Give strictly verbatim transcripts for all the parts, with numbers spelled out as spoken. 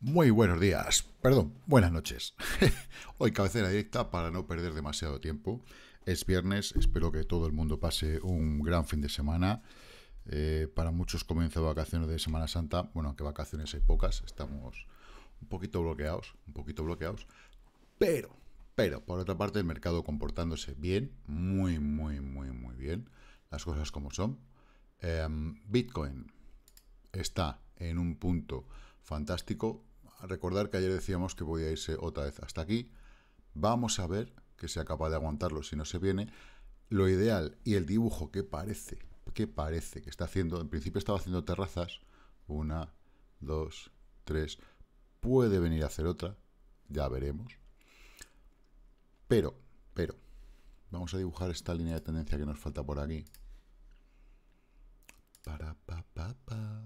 Muy buenos días, perdón, buenas noches. Hoy cabecera directa para no perder demasiado tiempo. Es viernes, espero que todo el mundo pase un gran fin de semana. Eh, para muchos comienza vacaciones de Semana Santa. Bueno, aunque vacaciones hay pocas, estamos un poquito bloqueados, un poquito bloqueados. Pero, pero, por otra parte, el mercado comportándose bien, muy, muy, muy, muy bien. Las cosas como son. Eh, Bitcoin está en un punto fantástico. Recordar que ayer decíamos que podía irse otra vez hasta aquí. Vamos a ver que sea capaz de aguantarlo si no se viene. Lo ideal y el dibujo que parece, que parece que está haciendo, en principio estaba haciendo terrazas, una, dos, tres, puede venir a hacer otra, ya veremos. Pero, pero, vamos a dibujar esta línea de tendencia que nos falta por aquí. Para, pa, pa, pa.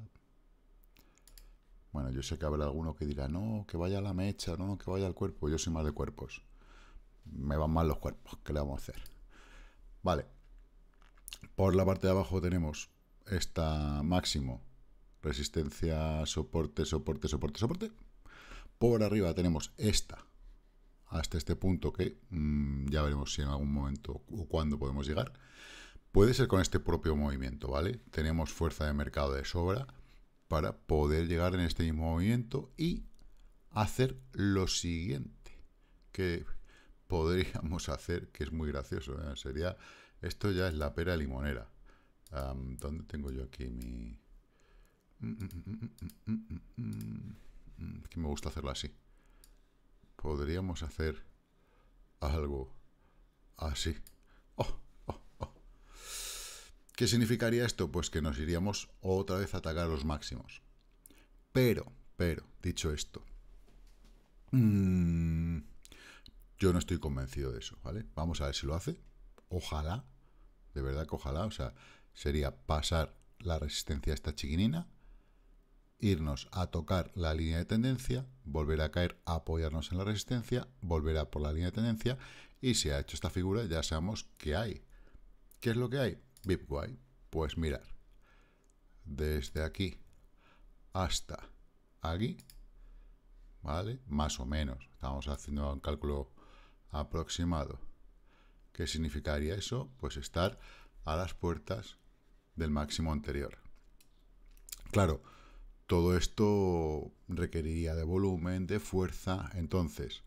Bueno, yo sé que habrá alguno que dirá, no, que vaya la mecha, no, que vaya el cuerpo. Yo soy más de cuerpos. Me van mal los cuerpos, ¿qué le vamos a hacer? Vale. Por la parte de abajo tenemos esta máximo. Resistencia, soporte, soporte, soporte, soporte. Por arriba tenemos esta. Hasta este punto que mmm, ya veremos si en algún momento o cuándo podemos llegar. Puede ser con este propio movimiento, ¿vale? Tenemos fuerza de mercado de sobra para poder llegar en este mismo movimiento y hacer lo siguiente que podríamos hacer, que es muy gracioso, ¿eh? Sería, esto ya es la pera limonera. Um, ¿Dónde tengo yo aquí mi...? Que me gusta hacerlo así. Podríamos hacer algo así. ¡Oh! ¿Qué significaría esto? Pues que nos iríamos otra vez a atacar los máximos. Pero, pero, dicho esto, mmm, yo no estoy convencido de eso, ¿vale? Vamos a ver si lo hace. Ojalá, de verdad que ojalá, o sea, sería pasar la resistencia a esta chiquinina, irnos a tocar la línea de tendencia, volver a caer, a apoyarnos en la resistencia, volver a por la línea de tendencia, y si ha hecho esta figura, ya sabemos qué hay. ¿Qué es lo que hay? Bitcoin, pues mirar, desde aquí hasta aquí, ¿vale? Más o menos, estamos haciendo un cálculo aproximado. ¿Qué significaría eso? Pues estar a las puertas del máximo anterior. Claro, todo esto requeriría de volumen, de fuerza, entonces,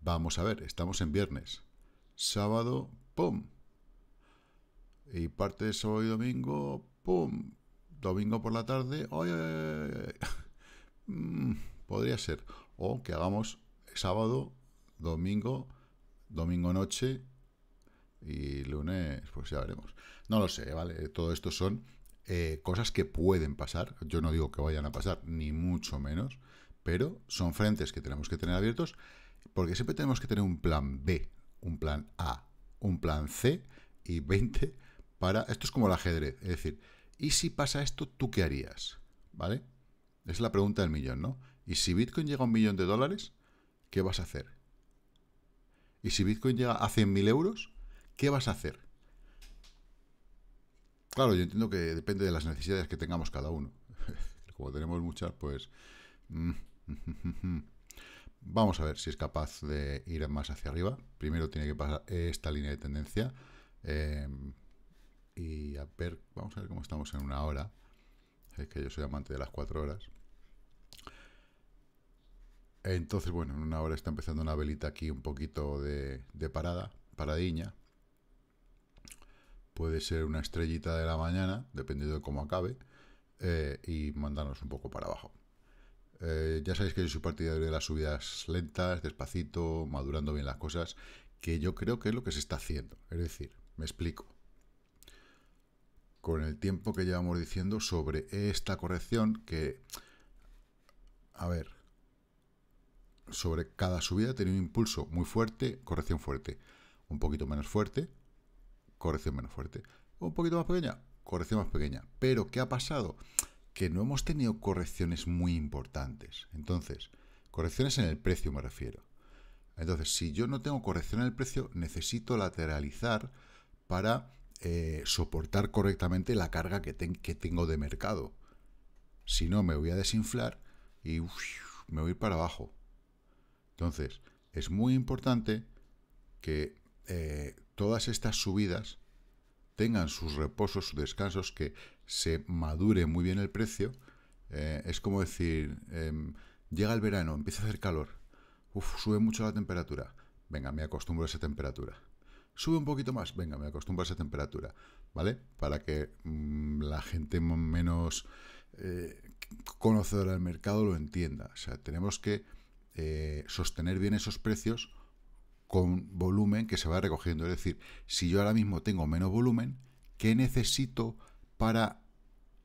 vamos a ver, estamos en viernes, sábado, ¡pum! Y parte de sábado y domingo, ¡pum! Domingo por la tarde, ¡oye! mm, podría ser. O que hagamos sábado, domingo, domingo noche y lunes, pues ya veremos. No lo sé, ¿vale? Todo esto son eh, cosas que pueden pasar. Yo no digo que vayan a pasar, ni mucho menos, pero son frentes que tenemos que tener abiertos porque siempre tenemos que tener un plan B, un plan A, un plan C y veinte... Para, esto es como el ajedrez, es decir, ¿y si pasa esto, tú qué harías? ¿Vale? Es la pregunta del millón, ¿no? ¿Y si Bitcoin llega a un millón de dólares, qué vas a hacer? ¿Y si Bitcoin llega a cien mil euros, qué vas a hacer? Claro, yo entiendo que depende de las necesidades que tengamos cada uno. Como tenemos muchas, pues... Vamos a ver si es capaz de ir más hacia arriba. Primero tiene que pasar esta línea de tendencia. Eh... Y a ver, vamos a ver cómo estamos en una hora. Es que yo soy amante de las cuatro horas. Entonces, bueno, en una hora está empezando una velita aquí un poquito de, de parada, paradiña. Puede ser una estrellita de la mañana, dependiendo de cómo acabe, eh, y mandarnos un poco para abajo. Eh, ya sabéis que yo soy partidario de las subidas lentas, despacito, madurando bien las cosas, que yo creo que es lo que se está haciendo. Es decir, me explico. Con el tiempo que llevamos diciendo sobre esta corrección que, a ver, sobre cada subida tiene un impulso muy fuerte, corrección fuerte, un poquito menos fuerte, corrección menos fuerte, un poquito más pequeña, corrección más pequeña. Pero, ¿qué ha pasado? que no hemos tenido correcciones muy importantes. Entonces, correcciones en el precio me refiero. Entonces, si yo no tengo corrección en el precio, necesito lateralizar para eh, soportar correctamente la carga que, ten, que tengo de mercado. Si no, me voy a desinflar y uf, me voy a ir para abajo. Entonces, es muy importante que eh, todas estas subidas tengan sus reposos, sus descansos, que se madure muy bien el precio. Eh, es como decir, eh, llega el verano, empieza a hacer calor. Uf, sube mucho la temperatura. Venga, me acostumbro a esa temperatura. Sube un poquito más. Venga, me acostumbro a esa temperatura. ¿Vale? Para que mmm, la gente menos eh, conocedora del mercado lo entienda. O sea, tenemos que eh, sostener bien esos precios con volumen que se va recogiendo. Es decir, si yo ahora mismo tengo menos volumen, ¿qué necesito para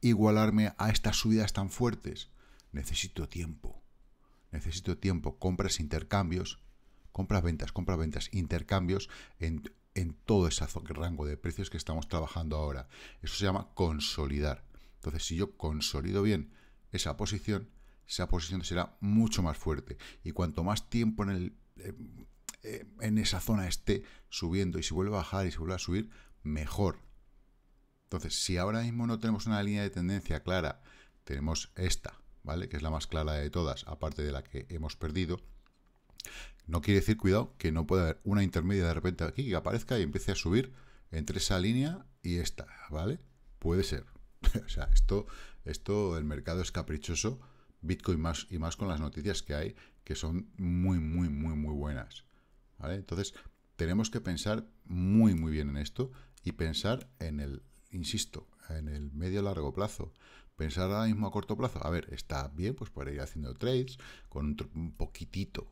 igualarme a estas subidas tan fuertes? Necesito tiempo. Necesito tiempo, compras, intercambios, compras, ventas, compras, ventas, intercambios en, en todo ese rango de precios que estamos trabajando ahora. Eso se llama consolidar. Entonces, si yo consolido bien esa posición, esa posición será mucho más fuerte. Y cuanto más tiempo en, el, eh, en esa zona esté subiendo, y si vuelve a bajar y si vuelve a subir, mejor. Entonces, si ahora mismo no tenemos una línea de tendencia clara, tenemos esta, ¿vale? Que es la más clara de todas, aparte de la que hemos perdido. No quiere decir, cuidado, que no puede haber una intermedia de repente aquí que aparezca y empiece a subir entre esa línea y esta, ¿vale? Puede ser. O sea, esto, esto, el mercado es caprichoso, Bitcoin más y más con las noticias que hay, que son muy, muy, muy, muy buenas, ¿vale? Entonces, tenemos que pensar muy, muy bien en esto y pensar en el, insisto, en el medio-largo plazo. Pensar ahora mismo a corto plazo, a ver, está bien, pues para ir haciendo trades con un, un poquitito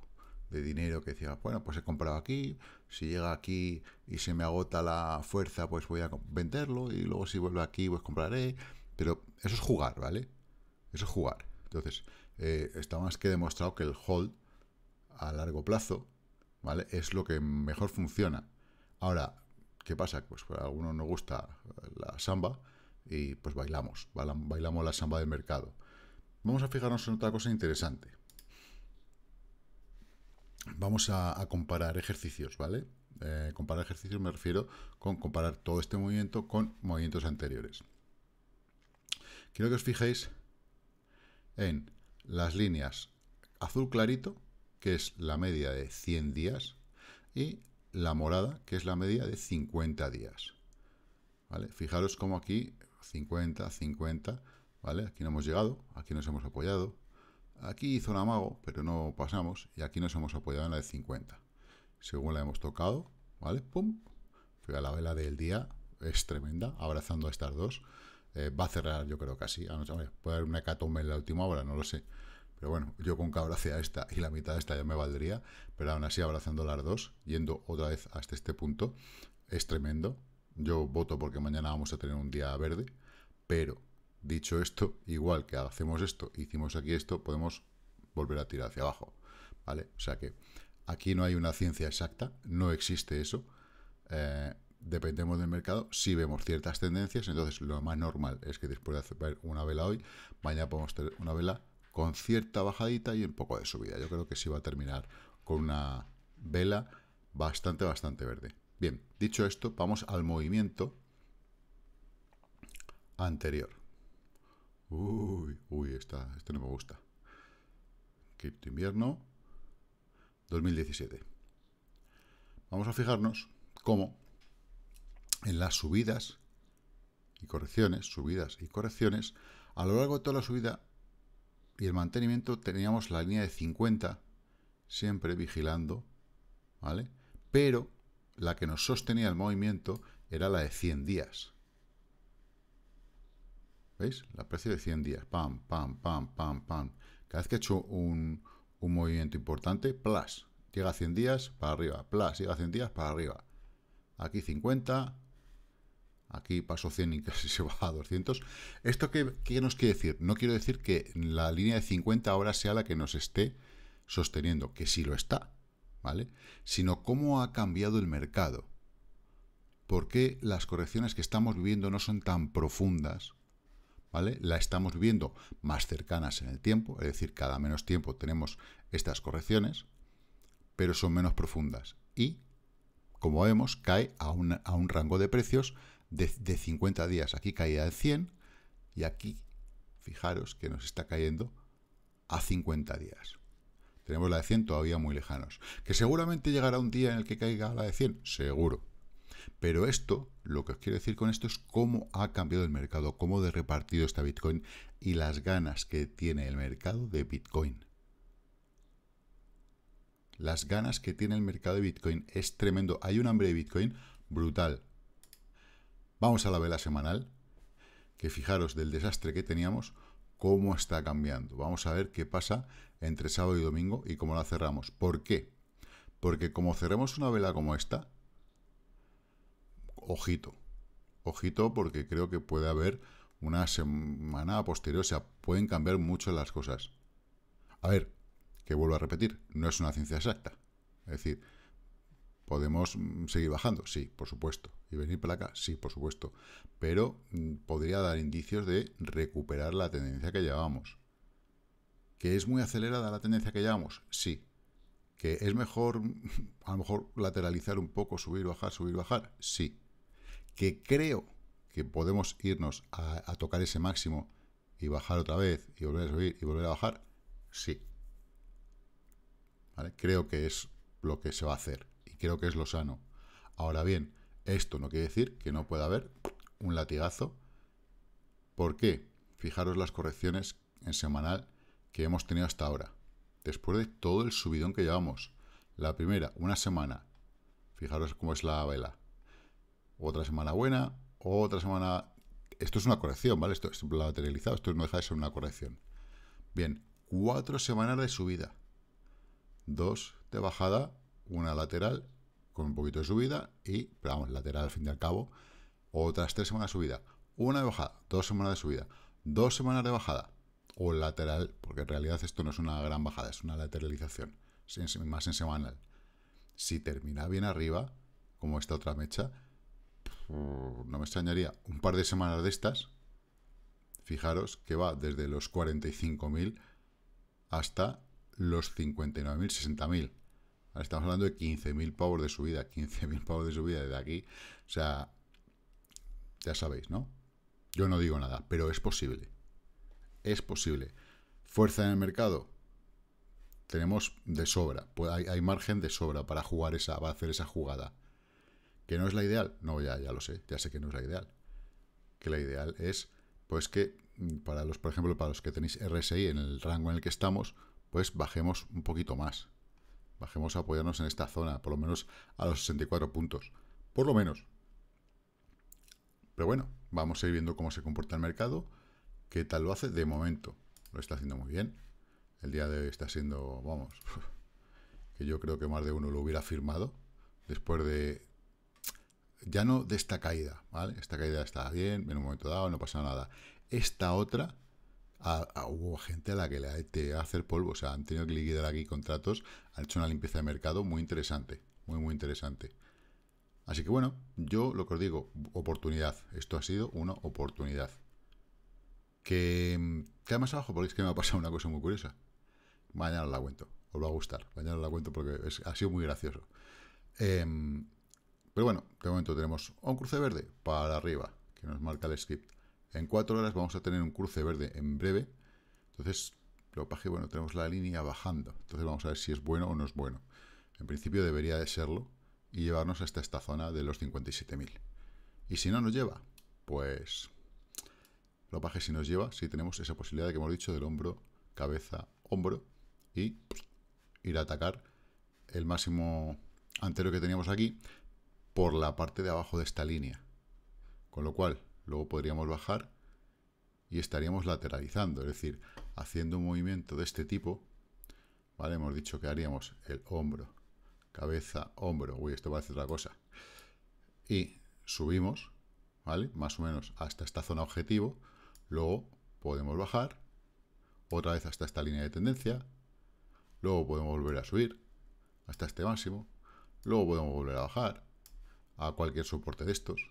de dinero que decía, bueno, pues he comprado aquí, si llega aquí y se me agota la fuerza, pues voy a venderlo y luego si vuelve aquí, pues compraré. Pero eso es jugar, ¿vale? Eso es jugar. Entonces, eh, está más que demostrado que el hold a largo plazo, ¿vale? Es lo que mejor funciona. Ahora, ¿qué pasa? Pues, pues a algunos nos gusta la samba, y pues bailamos, bailamos la samba del mercado. Vamos a fijarnos en otra cosa interesante. Vamos a, a comparar ejercicios, ¿vale? Eh, comparar ejercicios me refiero con comparar todo este movimiento con movimientos anteriores. Quiero que os fijéis en las líneas azul clarito, que es la media de cien días, y la morada, que es la media de cincuenta días. ¿Vale? Fijaros como aquí cincuenta, cincuenta, ¿vale? Aquí no hemos llegado, aquí nos hemos apoyado. Aquí hizo un amago, pero no pasamos. Y aquí nos hemos apoyado en la de cincuenta. Según la hemos tocado, ¿vale? ¡Pum! Fija, la vela del día es tremenda, abrazando a estas dos. Eh, va a cerrar, yo creo que así. A no ser, puede haber una hecatombe en la última hora, no lo sé. Pero bueno, yo con que abrace a esta y la mitad de esta ya me valdría. Pero aún así, abrazando las dos, yendo otra vez hasta este punto, es tremendo. Yo voto porque mañana vamos a tener un día verde, pero dicho esto, igual que hacemos esto, hicimos aquí esto, podemos volver a tirar hacia abajo, ¿vale? O sea que aquí no hay una ciencia exacta, no existe eso, eh, dependemos del mercado, si vemos ciertas tendencias, entonces lo más normal es que después de hacer una vela hoy, mañana podemos tener una vela con cierta bajadita y un poco de subida. Yo creo que sí va a terminar con una vela bastante, bastante verde. Bien, dicho esto, vamos al movimiento anterior. Uy, uy, esta, este no me gusta. Cripto invierno dos mil diecisiete. Vamos a fijarnos cómo en las subidas y correcciones, subidas y correcciones, a lo largo de toda la subida y el mantenimiento teníamos la línea de cincuenta, siempre vigilando, ¿vale? Pero la que nos sostenía el movimiento era la de cien días. ¿Veis? La precio de cien días. Pam, pam, pam, pam, pam. Cada vez que he hecho un, un movimiento importante, plus, llega a cien días para arriba. Plus, llega a cien días para arriba. Aquí cincuenta. Aquí pasó cien y casi se baja a doscientos. ¿Esto qué, qué nos quiere decir? No quiero decir que la línea de cincuenta ahora sea la que nos esté sosteniendo, que sí lo está, ¿vale? Sino cómo ha cambiado el mercado. ¿Por qué las correcciones que estamos viviendo no son tan profundas? ¿vale? La estamos viendo más cercanas en el tiempo, es decir, cada menos tiempo tenemos estas correcciones, pero son menos profundas. Y, como vemos, cae a, una, a un rango de precios de, de cincuenta días. Aquí caía de cien y aquí, fijaros que nos está cayendo a cincuenta días. Tenemos la de cien todavía muy lejanos. ¿Que seguramente llegará un día en el que caiga la de cien? Seguro. Pero esto, lo que os quiero decir con esto es cómo ha cambiado el mercado, cómo de repartido está Bitcoin y las ganas que tiene el mercado de Bitcoin. Las ganas que tiene el mercado de Bitcoin es tremendo. Hay un hambre de Bitcoin brutal. Vamos a la vela semanal, que fijaros del desastre que teníamos, cómo está cambiando. Vamos a ver qué pasa entre sábado y domingo y cómo la cerramos. ¿Por qué? Porque como cerramos una vela como esta, ojito, ojito porque creo que puede haber una semana posterior, o sea, pueden cambiar mucho las cosas. A ver, que vuelvo a repetir, no es una ciencia exacta, es decir, podemos seguir bajando, sí, por supuesto, y venir para acá, sí, por supuesto, pero podría dar indicios de recuperar la tendencia que llevamos. ¿Que es muy acelerada la tendencia que llevamos? Sí. ¿Que es mejor, a lo mejor, lateralizar un poco, subir, bajar, subir, bajar? Sí. ¿Que creo que podemos irnos a, a tocar ese máximo y bajar otra vez, y volver a subir, y volver a bajar? Sí. ¿Vale? Creo que es lo que se va a hacer, y creo que es lo sano. Ahora bien, esto no quiere decir que no pueda haber un latigazo. ¿Por qué? Fijaros las correcciones en semanal que hemos tenido hasta ahora. Después de todo el subidón que llevamos. La primera, una semana. Fijaros cómo es la vela. Otra semana buena, otra semana... Esto es una corrección, ¿vale? Esto es lateralizado, esto no deja de ser una corrección. Bien, cuatro semanas de subida. Dos de bajada, una lateral con un poquito de subida y, pero vamos, lateral al fin y al cabo. Otras tres semanas de subida. Una de bajada, dos semanas de subida. Dos semanas de bajada. O lateral, porque en realidad esto no es una gran bajada, es una lateralización, más en semanal. Si termina bien arriba, como esta otra mecha, no me extrañaría un par de semanas de estas. Fijaros que va desde los cuarenta y cinco mil hasta los cincuenta y nueve mil, sesenta mil. Ahora estamos hablando de quince mil pavos de subida, quince mil pavos de subida desde aquí. O sea, ya sabéis, ¿no? Yo no digo nada, pero es posible. Es posible. ¿Fuerza en el mercado? Tenemos de sobra. Pues hay, hay margen de sobra para jugar esa, para hacer esa jugada. ¿Que no es la ideal? No, ya, ya lo sé. Ya sé que no es la ideal. Que la ideal es, pues que, para los, por ejemplo, para los que tenéis R S I en el rango en el que estamos, pues bajemos un poquito más. Bajemos a apoyarnos en esta zona, por lo menos a los sesenta y cuatro puntos. Por lo menos. Pero bueno, vamos a ir viendo cómo se comporta el mercado. ¿Qué tal lo hace? De momento lo está haciendo muy bien. El día de hoy está siendo, vamos, que yo creo que más de uno lo hubiera firmado. Después de, ya no de esta caída, ¿vale? Esta caída está bien, en un momento dado no pasa nada. Esta otra, a, a, hubo gente a la que le te va a hacer polvo. O sea, han tenido que liquidar aquí contratos, han hecho una limpieza de mercado muy interesante, muy, muy interesante. Así que bueno, yo lo que os digo, oportunidad. Esto ha sido una oportunidad. Que cae más abajo porque es que me ha pasado una cosa muy curiosa. Mañana la cuento, os va a gustar. Mañana la cuento porque es, ha sido muy gracioso. Eh, pero bueno, de momento tenemos un cruce verde para arriba, que nos marca el script. En cuatro horas vamos a tener un cruce verde en breve. Entonces, lo paje, bueno, tenemos la línea bajando. Entonces vamos a ver si es bueno o no es bueno. En principio debería de serlo y llevarnos hasta esta zona de los cincuenta y siete mil. Y si no nos lleva, pues... Lo paje si nos lleva, si tenemos esa posibilidad de que hemos dicho del hombro, cabeza, hombro y pues, ir a atacar el máximo anterior que teníamos aquí por la parte de abajo de esta línea. Con lo cual, luego podríamos bajar y estaríamos lateralizando, es decir, haciendo un movimiento de este tipo. Vale, hemos dicho que haríamos el hombro, cabeza, hombro. Uy, esto parece otra cosa. Y subimos, ¿vale? Más o menos hasta esta zona objetivo. Luego podemos bajar, otra vez hasta esta línea de tendencia, luego podemos volver a subir hasta este máximo, luego podemos volver a bajar a cualquier soporte de estos,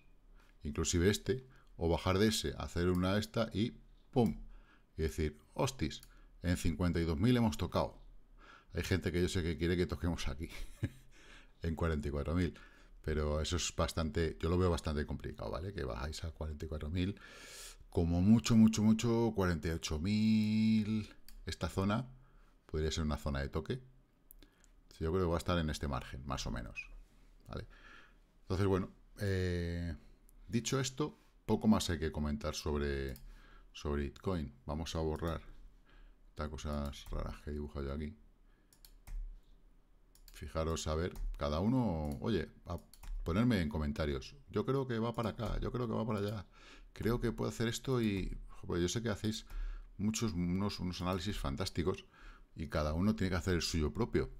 inclusive este, o bajar de ese, hacer una de esta y pum, y decir, hostis, en cincuenta y dos mil hemos tocado. Hay gente que yo sé que quiere que toquemos aquí, en cuarenta y cuatro mil, pero eso es bastante, yo lo veo bastante complicado, ¿vale? Que bajáis a cuarenta y cuatro mil, como mucho, mucho, mucho, cuarenta y ocho mil, esta zona podría ser una zona de toque. Yo creo que va a estar en este margen, más o menos, ¿vale? Entonces, bueno, eh, dicho esto, poco más hay que comentar sobre, sobre Bitcoin. Vamos a borrar estas cosas raras que he dibujado yo aquí. Fijaros, a ver, cada uno, oye, a ponerme en comentarios. Yo creo que va para acá, yo creo que va para allá. Creo que puedo hacer esto y... Pues yo sé que hacéis muchos unos, unos análisis fantásticos y cada uno tiene que hacer el suyo propio.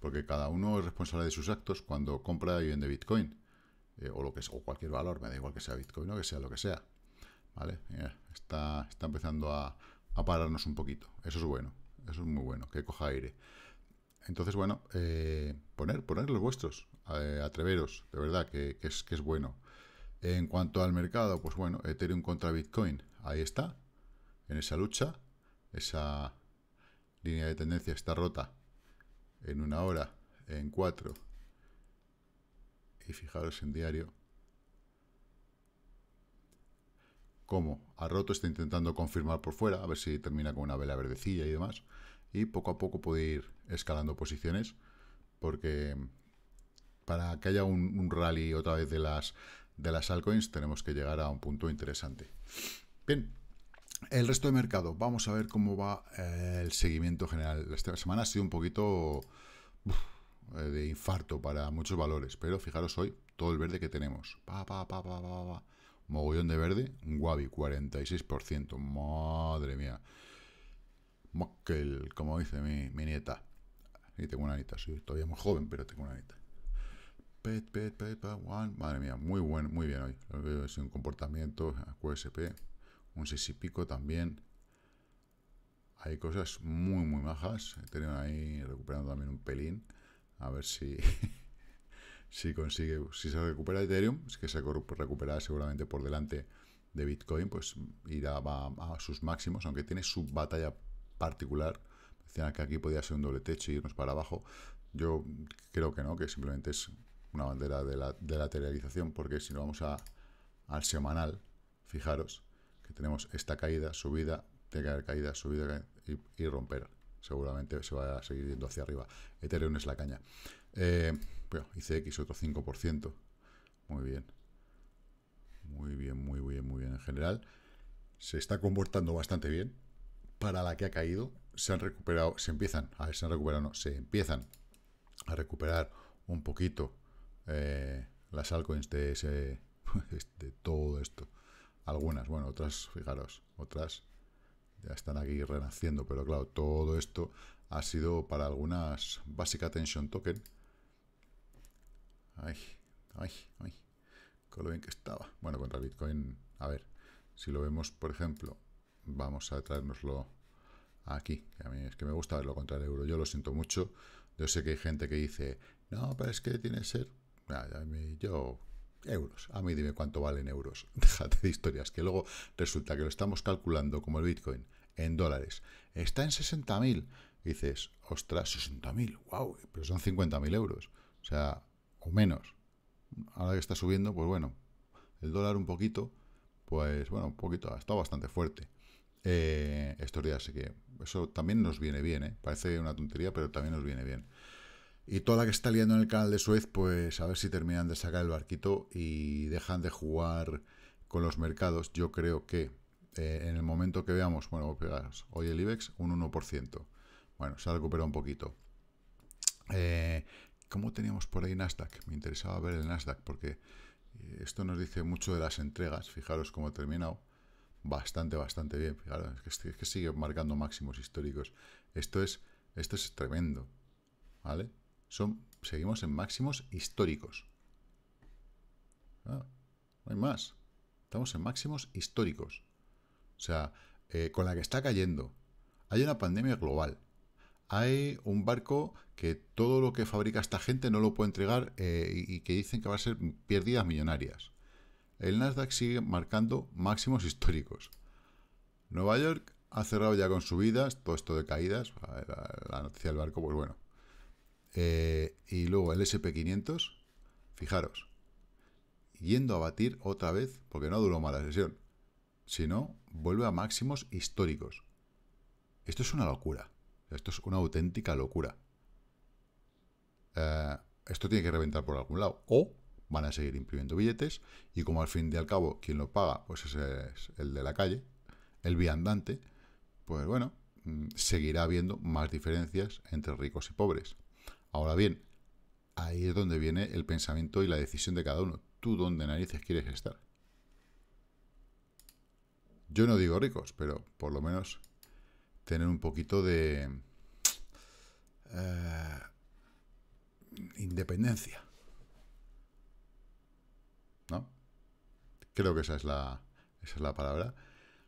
Porque cada uno es responsable de sus actos cuando compra y vende Bitcoin. Eh, o lo que es, o cualquier valor, me da igual que sea Bitcoin o que sea lo que sea. ¿Vale? Mira, está, está empezando a, a pararnos un poquito. Eso es bueno. Eso es muy bueno, que coja aire. Entonces, bueno, eh, poner, poner los vuestros. Eh, atreveros, de verdad, que, que, es, que es bueno. En cuanto al mercado, pues bueno, Ethereum contra Bitcoin. Ahí está. En esa lucha. Esa línea de tendencia está rota. En una hora, en cuatro, y fijaros en diario, como ha roto, está intentando confirmar por fuera, a ver si termina con una vela verdecilla y demás, y poco a poco puede ir escalando posiciones, porque para que haya un, un rally otra vez de las, de las altcoins, tenemos que llegar a un punto interesante. Bien. El resto de mercado, vamos a ver cómo va eh, el seguimiento general. Esta semana ha sido un poquito uh, de infarto para muchos valores, pero fijaros hoy todo el verde que tenemos. Pa, pa, pa, pa, pa, pa. Mogollón de verde, un guabi, cuarenta y seis por ciento. Madre mía. Mockel, como dice mi, mi nieta. Y tengo una nieta, soy todavía muy joven, pero tengo una nieta. Pet, pet, pet, pet, one. Madre mía, muy buen, muy bien hoy. Es un comportamiento, Q S P. Un seis y pico también. Hay cosas muy, muy majas. He tenido ahí recuperando también un pelín. A ver si, si consigue. Si se recupera Ethereum, es que se recuperará seguramente por delante de Bitcoin, pues irá va a sus máximos, aunque tiene su batalla particular. Decían que aquí podía ser un doble techo y irnos para abajo. Yo creo que no, que simplemente es una bandera de, la, de lateralización, porque si no vamos a, al semanal, fijaros. Que tenemos esta caída, subida, tiene que haber caída, subida caída, y, y romper. Seguramente se va a seguir yendo hacia arriba. Ethereum es la caña. Eh, bueno, I C X otro cinco por ciento. Muy bien. Muy bien, muy bien, muy bien. En general, se está comportando bastante bien. Para la que ha caído, se han recuperado, se empiezan, a ver, se han recuperado, no, se empiezan a recuperar un poquito eh, las altcoins de, ese, de todo esto. Algunas, bueno, otras, fijaros, otras ya están aquí renaciendo, pero claro, todo esto ha sido para algunas Basic Attention Token. Ay, ay, ay, con lo bien que estaba. Bueno, contra Bitcoin, a ver, si lo vemos, por ejemplo, vamos a traérnoslo aquí. Que a mí es que me gusta verlo contra el euro, yo lo siento mucho. Yo sé que hay gente que dice, no, pero es que tiene que ser, yo... euros, a mí dime cuánto valen euros, déjate de historias, que luego resulta que lo estamos calculando como el Bitcoin en dólares, está en sesenta mil, dices, ostras, sesenta mil, wow, pero son cincuenta mil euros, o sea, o menos. Ahora que está subiendo, pues bueno, el dólar un poquito, pues bueno, un poquito, ha estado bastante fuerte eh, estos días, así que eso también nos viene bien, ¿eh? Parece una tontería, pero también nos viene bien. Y toda la que está liando en el canal de Suez, pues a ver si terminan de sacar el barquito y dejan de jugar con los mercados. Yo creo que eh, en el momento que veamos, bueno, hoy el IBEX un uno por ciento. Bueno, se ha recuperado un poquito. Eh, ¿Cómo teníamos por ahí Nasdaq? Me interesaba ver el Nasdaq porque esto nos dice mucho de las entregas. Fijaros cómo ha terminado. Bastante, bastante bien. Fijaros, es que, es que sigue marcando máximos históricos. Esto es, esto es tremendo, ¿vale? Son, seguimos en máximos históricos. Ah, no hay más. Estamos en máximos históricos. O sea, eh, con la que está cayendo. Hay una pandemia global. Hay un barco que todo lo que fabrica esta gente no lo puede entregar eh, y, y que dicen que va a ser pérdidas millonarias. El Nasdaq sigue marcando máximos históricos. Nueva York ha cerrado ya con subidas, todo esto de caídas, la noticia del barco, pues bueno. Eh, y luego el ese and pe quinientos, fijaros, yendo a batir otra vez, porque no duró mala sesión, sino vuelve a máximos históricos. Esto es una locura, esto es una auténtica locura. Eh, esto tiene que reventar por algún lado, o van a seguir imprimiendo billetes, y como al fin y al cabo quien lo paga pues ese es el de la calle, el viandante, pues bueno, seguirá habiendo más diferencias entre ricos y pobres. Ahora bien, ahí es donde viene el pensamiento y la decisión de cada uno. ¿Tú dónde narices quieres estar? Yo no digo ricos, pero por lo menos tener un poquito de eh, independencia, ¿no? Creo que esa es la, esa es la palabra.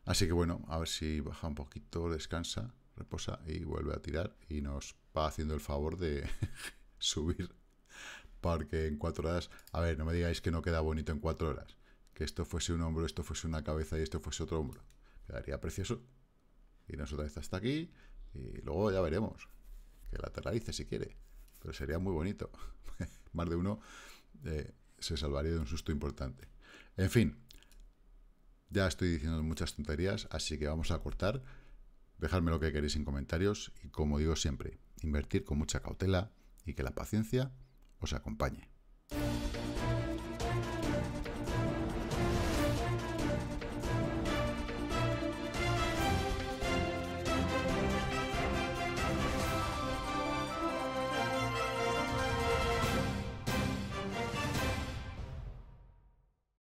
Así que bueno, a ver si baja un poquito, descansa, reposa y vuelve a tirar y nos va haciendo el favor de subir, porque en cuatro horas, a ver, no me digáis que no queda bonito en cuatro horas, que esto fuese un hombro, esto fuese una cabeza y esto fuese otro hombro, quedaría precioso. Y nos otra vez hasta aquí y luego ya veremos, que lateralice si quiere, pero sería muy bonito. Más de uno eh, se salvaría de un susto importante. En fin, ya estoy diciendo muchas tonterías, así que vamos a cortar. Dejadme lo que queréis en comentarios y, como digo siempre, invertir con mucha cautela y que la paciencia os acompañe.